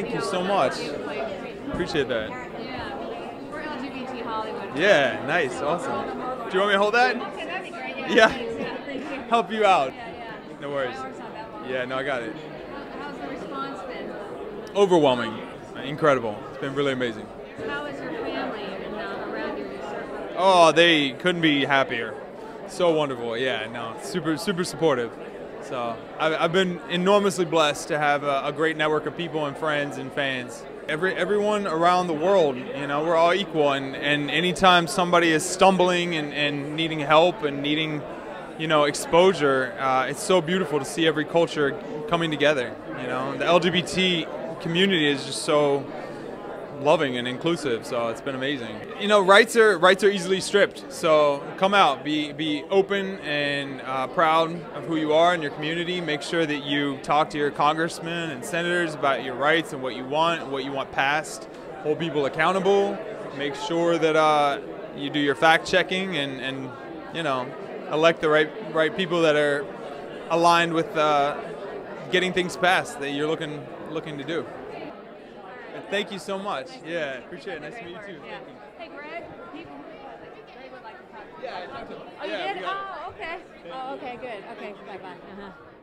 Thank you so much. Appreciate that. Yeah, we're LGBT Hollywood. Yeah, nice, awesome. Do you want me to hold that? Okay, that'd be great. Yeah. Yeah. Help you out. Yeah, yeah. No worries. Yeah, no, I got it. How's the response been? Overwhelming. Incredible. It's been really amazing. How is your family and around your circle? Oh, they couldn't be happier. So wonderful. Yeah, no, super supportive. So I've been enormously blessed to have a great network of people and friends and fans. Everyone around the world, you know, we're all equal, and anytime somebody is stumbling and needing help and needing, you know, exposure, it's so beautiful to see every culture coming together. You know, the LGBT community is just so loving and inclusive, so it's been amazing. You know, rights are easily stripped, so come out, be open and proud of who you are in your community. Make sure that you talk to your congressmen and senators about your rights and what you want passed. Hold people accountable. Make sure that you do your fact checking and you know, elect the right people that are aligned with getting things passed that you're looking to do. Thank you so much. Yeah, appreciate it. Nice to meet you too. Yeah. Thank you. Hey, Greg, they would like to talk to you. Yeah, I did? Oh, okay. Oh, okay, good. Okay, bye-bye. Uh-huh.